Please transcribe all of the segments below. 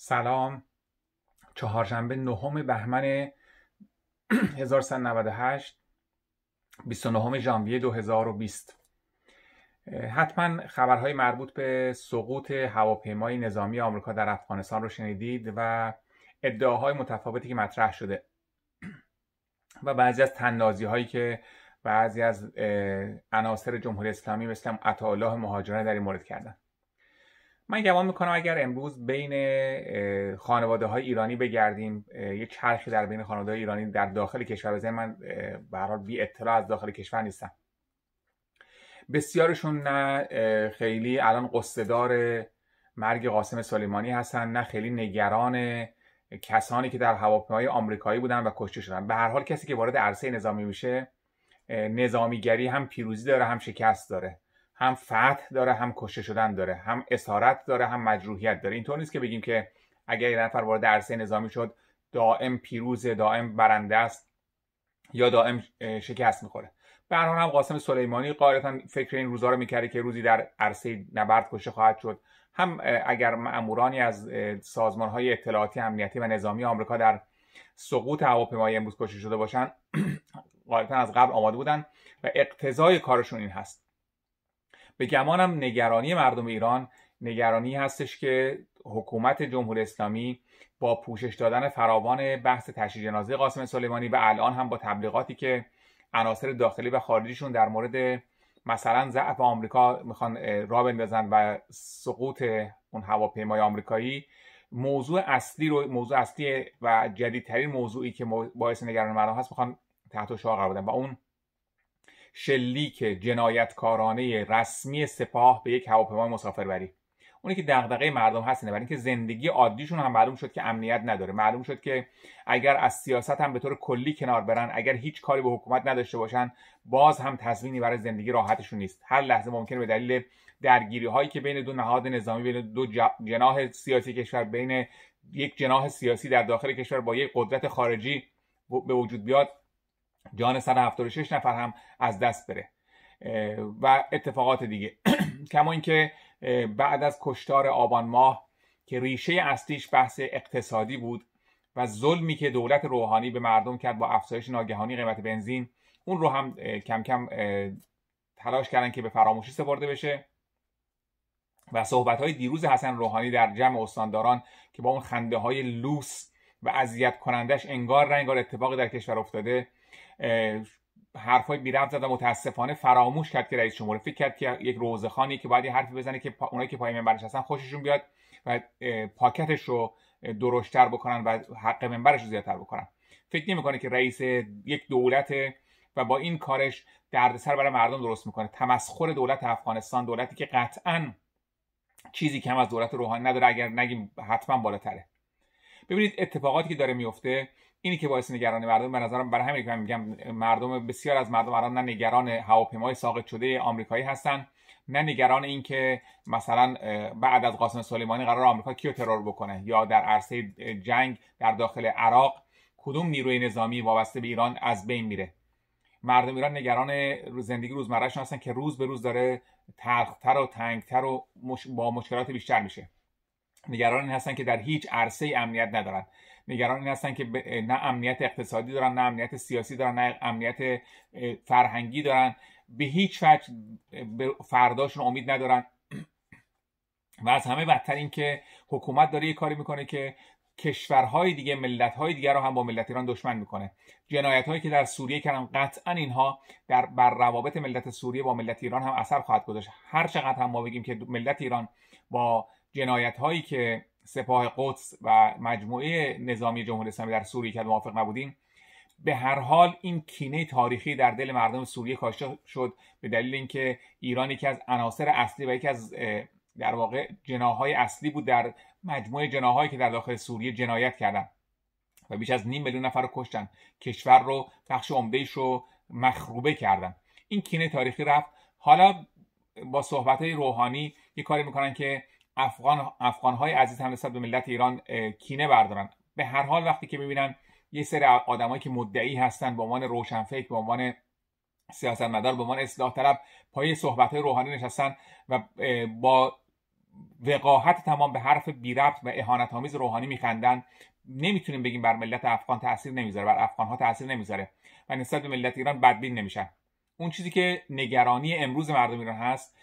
سلام. چهارشنبه نهم بهمن 1398، 29 ژانویه 2020. حتما خبرهای مربوط به سقوط هواپیمای نظامی آمریکا در افغانستان رو شنیدید و ادعاهای متفاوتی که مطرح شده و بعضی از طنازی‌هایی که بعضی از عناصر جمهوری اسلامی مثل عطاءالله مهاجرانی در این مورد کردن. من گمان میکنم اگر امروز بین خانواده‌های ایرانی بگردیم، یه چرخی در بین خانواده‌های ایرانی در داخل کشور بزنیم، من به هر حال بی اطلاع از داخل کشور نیستم، بسیارشون نه خیلی الان قصه‌دار مرگ قاسم سلیمانی هستن، نه خیلی نگران کسانی که در هواپیمای آمریکایی بودن و کشته شدن. به هر حال کسی که وارد عرصه نظامی میشه، نظامیگری هم پیروزی داره، هم شکست داره، هم فتح داره، هم کشته شدن داره، هم اسارت داره، هم مجروحیت داره. اینطور نیست که بگیم که اگر یه نفر وارد عرصه نظامی شد دائم پیروز، دائم برنده است یا دائم شکست میخوره. به هر حال هم قاسم سلیمانی غالبا فکر این روزا رو میکرد که روزی در عرصه نبرد کشته خواهد شد. هم اگر مامورانی از سازمان‌های اطلاعاتی امنیتی و نظامی آمریکا در سقوط هواپیمای امروز کشته شده باشن، غالبا از قبل آماده بودن و اقتضای کارشون این هست. به گمانم نگرانی مردم ایران نگرانی هستش که حکومت جمهوری اسلامی با پوشش دادن فراوان بحث تشییع جنازه قاسم سلیمانی و الان هم با تبلیغاتی که عناصر داخلی و خارجیشون در مورد مثلا ضعف آمریکا میخوان راه بندازن و سقوط اون هواپیمای آمریکایی، موضوع اصلی و جدیدترین موضوعی که باعث نگران مردم هست میخوان تحت شعار قرار بدن و اون شلیک جنایتکارانه رسمی سپاه به یک هواپیمای مسافربری. اونی که دغدغه مردم هست اینه، برای اینکه زندگی عادیشون هم معلوم شد که امنیت نداره، معلوم شد که اگر از سیاست هم به طور کلی کنار برن، اگر هیچ کاری به حکومت نداشته باشن، باز هم تضمینی برای زندگی راحتشون نیست. هر لحظه ممکنه به دلیل درگیری‌هایی که بین دو نهاد نظامی، بین دو جناح سیاسی کشور، بین یک جناح سیاسی در داخل کشور با یک قدرت خارجی به وجود بیاد، جان 176 نفر هم از دست بره و اتفاقات دیگه. کما اینکه بعد از کشتار آبان ماه که ریشه اصلیش بحث اقتصادی بود و ظلمی که دولت روحانی به مردم کرد با افزایش ناگهانی قیمت بنزین، اون رو هم کم کم تلاش کردن که به فراموشی سپرده بشه و صحبت‌های دیروز حسن روحانی در جمع استانداران که با اون خنده‌های لوس و اذیت کنندش انگار اتفاقی در کشور افتاده، حرفای بی‌ربط زد و متاسفانه فراموش کرد که رئیس جمهور فکر کرد که یک روزخانی که باید یه حرفی بزنه که اونایی که پای منبرش هستن خوششون بیاد و پاکتش رو درشت‌تر بکنن و حق منبرش رو زیادتر بکنن. فکر نمی‌کنه که رئیس یک دولت و با این کارش دردسر برای مردم درست میکنه. تمسخر دولت افغانستان، دولتی که قطعاً چیزی کم از دولت روحانی نداره، اگر نگیم حتما بالاتره. ببینید اتفاقاتی که داره میفته اینی که باعث نگرانی مردم به نظرم، برای همین که من میگم مردم، بسیار از مردم الان نه نگران هواپیمای ساقط شده آمریکایی هستن، نه نگران این که مثلا بعد از قاسم سلیمانی قرار آمریکا کیو ترور بکنه یا در عرصه جنگ در داخل عراق کدوم نیروی نظامی وابسته به ایران از بین میره. مردم ایران نگران زندگی روزمرهشون هستن که روز به روز داره تلختر و تنگتر و با مشکلات بیشتر میشه. نگران این هستن که در هیچ عرصه امنیت ندارن، نگران این هستن که نه امنیت اقتصادی دارن، نه امنیت سیاسی دارن، نه امنیت فرهنگی دارن، به هیچ وجه به فرداشون امید ندارن و از همه بدتر این که حکومت داره یه کاری میکنه که کشورهای دیگه، ملت‌های دیگه رو هم با ملت ایران دشمن میکنه. جنایت‌هایی که در سوریه کردن قطعاً اینها بر روابط ملت سوریه با ملت ایران هم اثر خواهد گذاشت. هر چقدر هم ما بگیم که ملت ایران با جنایت‌هایی که سپاه قدس و مجموعه نظامی جمهوری اسلامی در سوریه کرد موافق نبودیم، به هر حال این کینه تاریخی در دل مردم سوریه کاشته شد به دلیل اینکه ایران یکی از عناصر اصلی و یکی از در واقع جناح‌های اصلی بود در مجموعه جناح‌هایی که در داخل سوریه جنایت کردن و بیش از 5 میلیون نفر رو کشتن، کشور رو، بخش عمده‌اش رو مخروبه کردن. این کینه تاریخی رفت. حالا با صحبت‌های روحانی یه کاری می‌کنن که افغان‌های عزیز هم نسبت به ملت ایران کینه بردارن. به هر حال وقتی که می‌بینن یه سری آدمایی که مدعی هستن به عنوان روشنفکر، به عنوان سیاستمدار، به عنوان اصلاح طلب پای صحبت‌های روحانی نشستن و با وقاحت تمام به حرف بی ربط و اهانت آمیز روحانی میخندن، نمیتونیم بگیم بر ملت افغان تاثیر نمیذاره، بر افغانها تاثیر نمیذاره و نسبت به ملت ایران بدبین نمیشن. اون چیزی که نگرانی امروز مردم ایران هست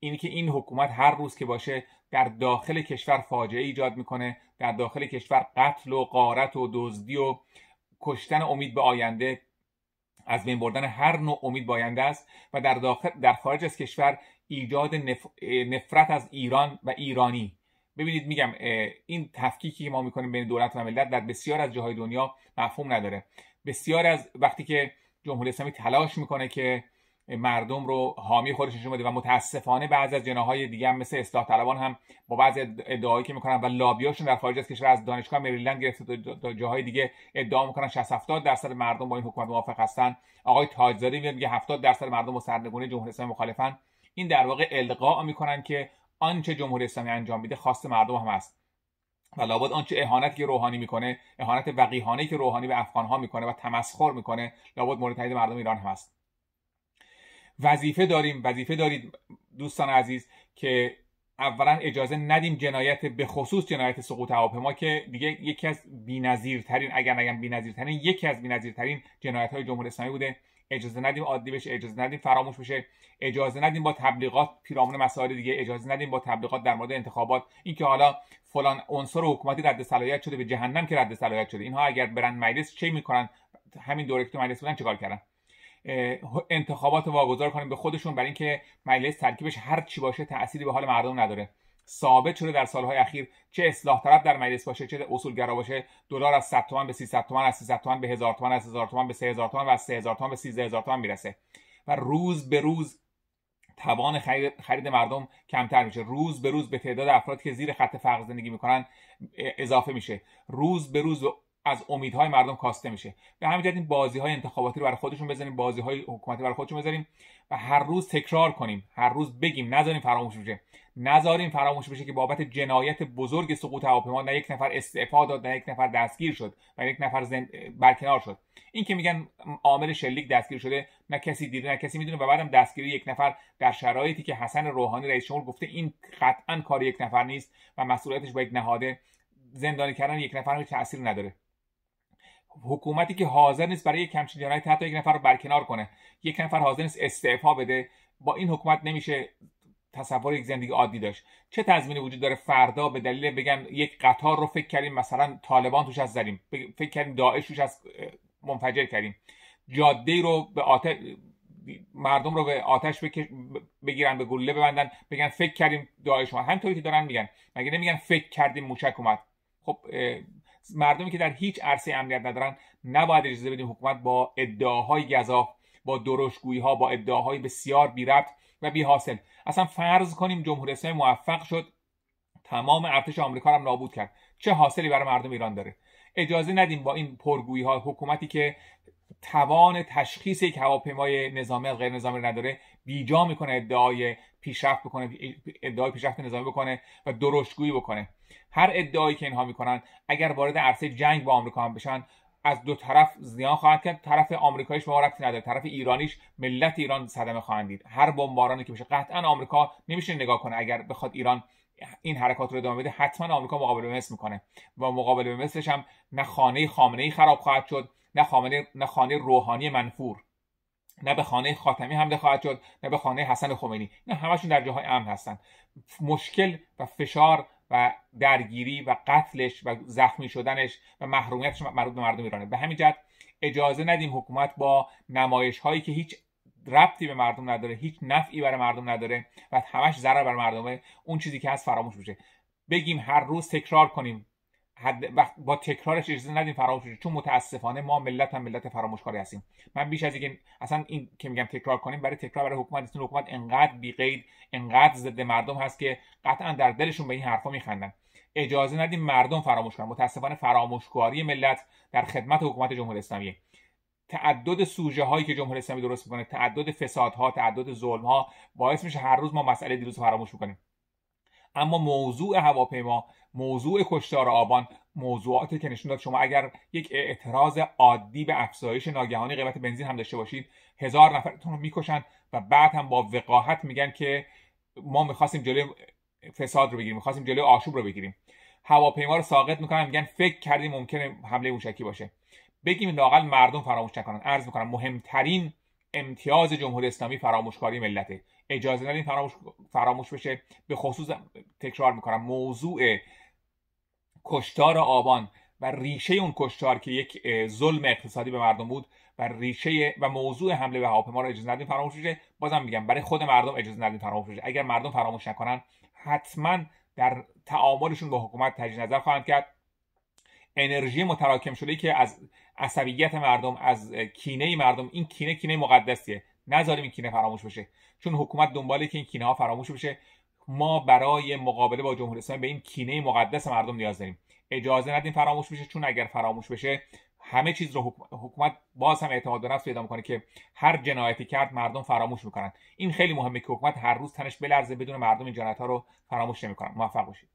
اینی که این حکومت هر روز که باشه در داخل کشور فاجعه ایجاد میکنه، در داخل کشور قتل و غارت و دزدی و کشتن امید به آینده، از بین بردن هر نوع امید به آینده است و در خارج از کشور ایجاد نفرت از ایران و ایرانی. ببینید میگم این تفکیکی که ما میکنیم بین دولت و ملت در بسیار از جاهای دنیا مفهوم نداره. بسیار از وقتی که جمهوری اسلامی تلاش میکنه که مردم رو حامی خودش نشون بده و متاسفانه بعضی از جناح‌های دیگه هم مثل اصلاح طلبان هم با بعضی ادعایی که میکنن و لابیاشون در خارج از کشور از دانشگاه مریلند گرفته تا جاهای دیگه ادعا میکنن 60-70% مردم با این حکومت موافق هستن. آقای تاج زاده میگه 70% مردم با سرنگونی جمهوری اسلامی مخالفن. این در واقع القا میکنن که آنچه جمهوری اسلامی انجام میده خواست مردم هم است و لابد آنچه اهانتی که روحانی میکنه، اهانت وقیحانه‌ای که روحانی به افغان‌ها میکنه و تمسخر میکنه، لابد مورد تایید مردم ایران هم است. وظیفه دارید دوستان عزیز که اولا اجازه ندیم جنایت، به خصوص جنایت سقوط هواپیما که دیگه یکی از بی‌نظیرترین، اگر نگم بی‌نظیرترین، یکی از بی‌نظیرترین جنایت‌های جمهوری اسلامی بوده، اجازه ندیم عادی بشه، اجازه ندیم فراموش بشه، اجازه ندیم با تبلیغات پیرامون مسائل دیگه، اجازه ندیم با تبلیغات در مورد انتخابات، اینکه حالا فلان عنصر حکومتی رد صلاحیت شده، به جهنم که رد صلاحیت شده، اینها اگر برن مجلس چه میکنن، همین دوره که تو مجلس بودن چیکار کردن، انتخابات واگذار کنیم به خودشون، برای اینکه مجلس ترکیبش هر چی باشه تأثیری به حال مردم نداره. ثابت شده در سالهای اخیر چه اصلاح طلب در مجلس باشه، چه اصولگرا باشه، دلار از 100 تومان به 300 تومان، از 300 تومان به 1000 تومان، از 1000 تومان به 3000 تومان و از 3000 تومان به 13000 تومان میرسه و روز به روز توان خرید مردم کمتر میشه، روز به روز به تعداد افرادی که زیر خط فقر زندگی میکنن اضافه میشه، روز به روز از امیدهای مردم کاسته میشه. به همین جهت این بازی‌های انتخاباتی رو برای خودشون بزنیم، بازی‌های حکومتی برای خودشون بزنیم و هر روز تکرار کنیم، هر روز بگیم، نذاریم فراموش بشه که بابت جنایت بزرگ سقوط هواپیما نه یک نفر استعفا داد، نه یک نفر دستگیر شد و یک نفر برکنار شد. این که میگن عامل شلیک دستگیر شده، نه کسی دیده نه کسی میدونه و بعدم دستگیری یک نفر در شرایطی که حسن روحانی رئیس جمهور گفته این قطعاً کار یک نفر نیست و مسئولیتش با یک نهاده، زندانی کردن یک نفر هیچ تأثیری نداره. حکومتی که حاضر نیست برای یک همچین جنایت حتی یک نفر رو برکنار کنه، یک نفر حاضر نیست استعفا بده، با این حکومت نمیشه تصور یک زندگی عادی داشت. چه تضمینی وجود داره فردا به دلیل بگن یک قطار رو فکر کردیم مثلا طالبان توش از زدیم، فکر کردیم داعش توش از منفجر کردیم، جاده رو به آتش، مردم رو به آتش بگیرن، به گلوله ببندن، بگن فکر کردیم داعش اومد. همینطوری که دارن میگن، مگه نمیگن فکر کردیم موشک اومد؟ خب مردمی که در هیچ عرصه امنیت ندارن نباید اجازه بدیم حکومت با ادعاهای گزاف، با درشتگویی‌ها، با ادعاهای بسیار بی‌ربط و بی‌حاصل. اصلا فرض کنیم جمهوری اسلامی موفق شد تمام ارتش آمریکا رو هم نابود کرد، چه حاصلی برای مردم ایران داره؟ اجازه ندیم با این پرگویی‌ها، حکومتی که توان تشخیص یک هواپیمای نظامی غیر نظامی نداره، بیجا میکنه ادعای پیشرفت نظامی بکنه و درشتگویی بکنه. هر ادعایی که اینها میکنن اگر وارد عرصه جنگ با آمریکا هم بشن از دو طرف زیان خواهد کرد. طرف آمریکاییش ما ربطی نداره، طرف ایرانیش ملت ایران صدمه خواهند دید. هر بمبارانی که بشه قطعا آمریکا نمیشه نگاه کنه. اگر بخواد ایران این حرکات رو ادامه بده حتما آمریکا مقابله به مثل میکنه و مقابله به مثلش هم نه خانه خامنه ای خراب خواهد شد، نه خانه روحانی منفور، نه به خانه خاتمی حمله خواهد شد، نه به خانه حسن خمینی. نه همشون در جاهای امن هستن. مشکل و فشار و درگیری و قتلش و زخمی شدنش و محرومیتش مربوط به مردم ایرانه. به همین جهت اجازه ندیم حکومت با نمایش هایی که هیچ ربطی به مردم نداره، هیچ نفعی برای مردم نداره و همش ضرر برای مردمه، اون چیزی که هست فراموش بشه. بگیم هر روز تکرار کنیم، با تکرارش اجازه ندیم فراموش بشه، چون متاسفانه ما ملت هم ملت فراموشکاری هستیم. من بیش از اینکه اصلا این که میگم تکرار کنیم، برای تکرار برای حکومت نیست. حکومت انقدر بی‌قید، انقدر ضد مردم هست که قطعا در دلشون به این حرفا میخندن. اجازه ندیم مردم فراموش کنن. متاسفانه فراموشکاری ملت در خدمت حکومت جمهوری اسلامی. تعدد سوژه هایی که جمهوری اسلامی درست میکنه، تعدد فسادها، تعدد ظلم ها باعث میشه هر روز ما مسئله دیروز فراموش میکنیم. اما موضوع هواپیما، موضوع کشتار آبان، موضوعاتی که نشون داد شما اگر یک اعتراض عادی به افزایش ناگهانی قیمت بنزین هم داشته باشید 1000 نفرتون رو میکشن و بعد هم با وقاحت میگن که ما میخواستیم جلوی فساد رو بگیریم، می‌خواستیم جلوی آشوب رو بگیریم، هواپیما رو ساقط می‌کنن، میگن فکر کردیم ممکنه حمله موشکی باشه. بگیم لااقل مردم فراموش نکنن. عرض می‌کنم مهمترین امتیاز جمهوری اسلامی فراموشکاری ملته. اجازه ندین فراموش بشه. به خصوص تکرار می‌کنم موضوع کشتار آبان و ریشه اون کشتار که یک ظلم اقتصادی به مردم بود و ریشه و موضوع حمله به هواپیما رو اجازه ندین فراموش بشه. بازم میگم برای خود مردم اجازه ندین فراموش بشه. اگر مردم فراموش نکنن حتما در تعاملشون با حکومت تجدید نظر خواهند کرد. انرژی متراکم شده که از عصبیت مردم، از کینه مردم، این کینه مقدسیه. نذاریم این کینه فراموش بشه، چون حکومت دنباله که این کینه ها فراموش بشه. ما برای مقابله با جمهوری اسلامی به این کینه مقدس مردم نیاز داریم. اجازه ندیم فراموش بشه، چون اگر فراموش بشه همه چیز رو حکومت باز هم اعتماد به نفس پیدا میکنه که هر جنایتی کرد مردم فراموش میکنن. این خیلی مهمه که حکومت هر روز تنش بلرزه، بدون مردم این جنایت ها رو فراموش نمیکنن. موفق باشید.